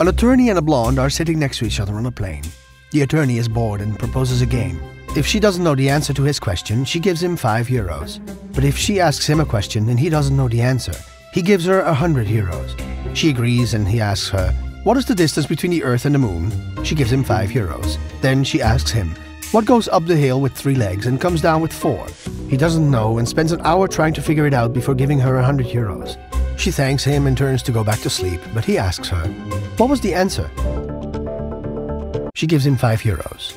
An attorney and a blonde are sitting next to each other on a plane. The attorney is bored and proposes a game. If she doesn't know the answer to his question, she gives him €5. But if she asks him a question and he doesn't know the answer, he gives her €100. She agrees and he asks her, "What is the distance between the Earth and the Moon?" She gives him €5. Then she asks him, "What goes up the hill with 3 legs and comes down with 4? He doesn't know and spends an hour trying to figure it out before giving her €100. She thanks him and turns to go back to sleep, but he asks her, "What was the answer?" She gives him €5.